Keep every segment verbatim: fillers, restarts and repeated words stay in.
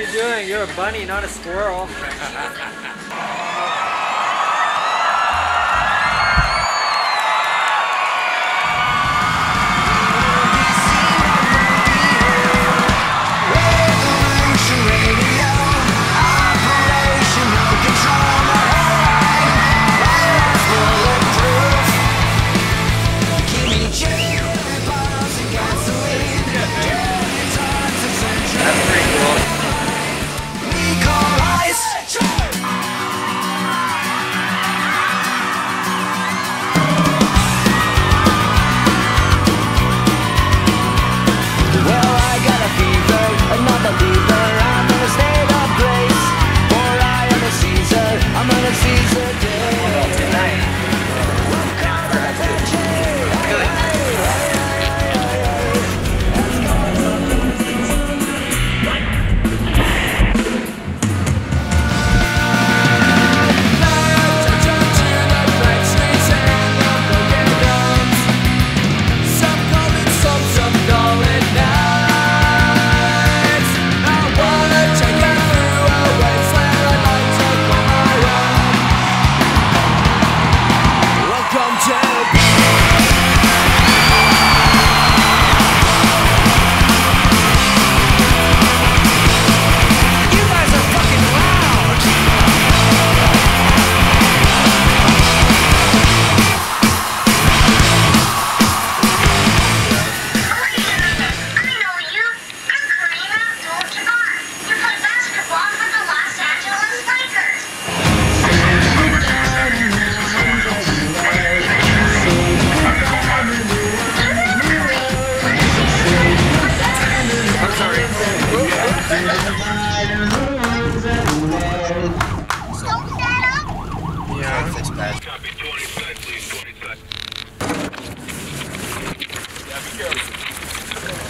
you doing? You're a bunny, not a squirrel.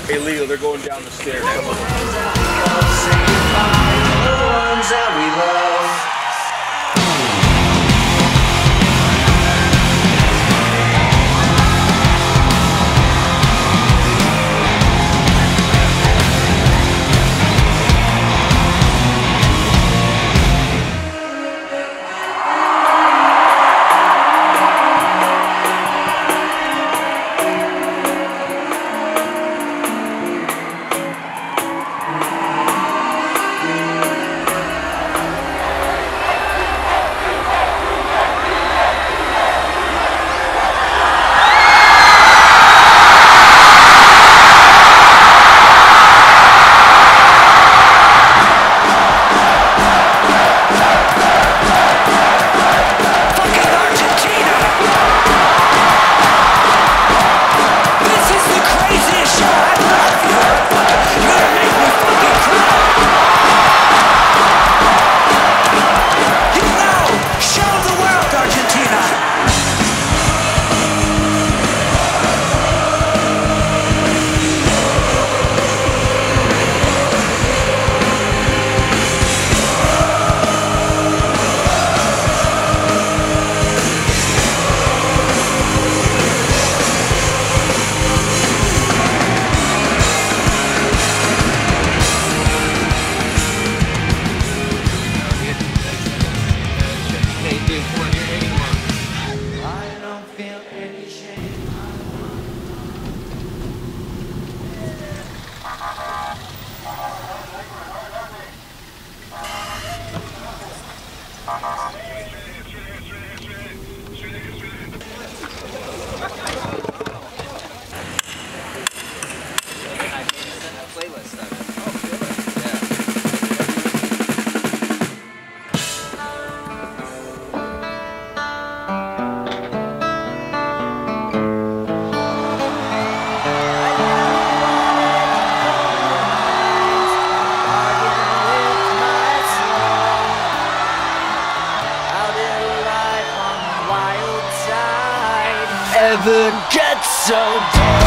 Hey Leo, they're going down the stairs. Say goodbye to the ones that we love. Ever get so bored?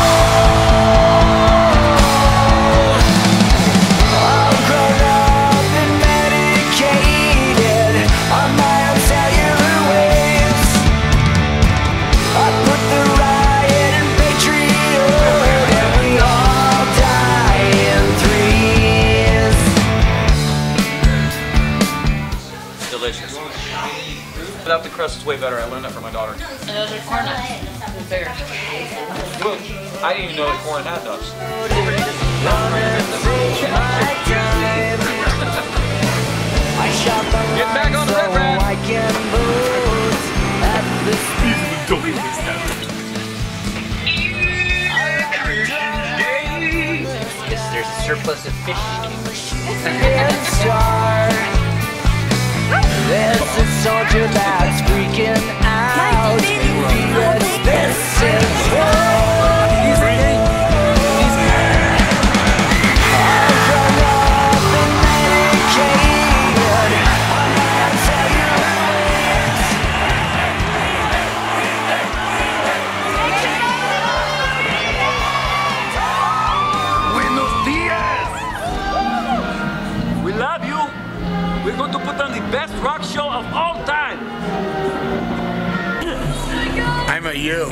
crust is way better. I learned that from my daughter. Another corn nuts. Bigger. Well, I didn't even know that corn had nuts. Get back on the red rack. These are the surplus of fish. There's a soldier that's freaking out. This is war. We're going to put on the best rock show of all time. I'm at you.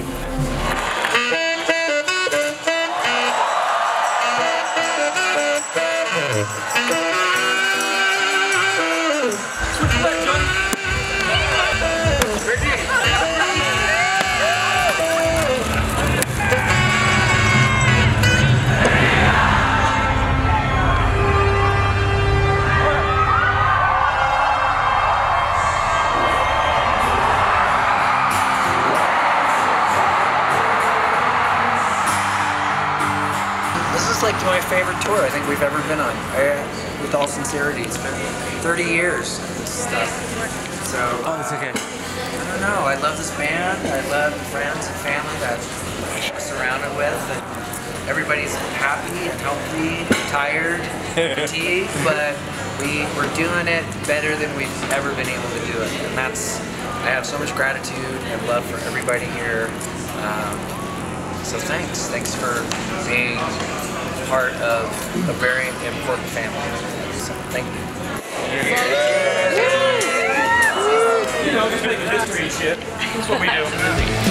Like my favorite tour I think we've ever been on. I, with all sincerity, it's been thirty years of this stuff. So, oh, it's okay. I don't know. I love this band. I love the friends and family that I'm surrounded with. And everybody's happy and healthy, and tired, fatigued, but we we're doing it better than we've ever been able to do it. And that's I have so much gratitude and love for everybody here. Um, so thanks, thanks for being part of a very important family. So thank you. You know, just making history and shit. That's what we do.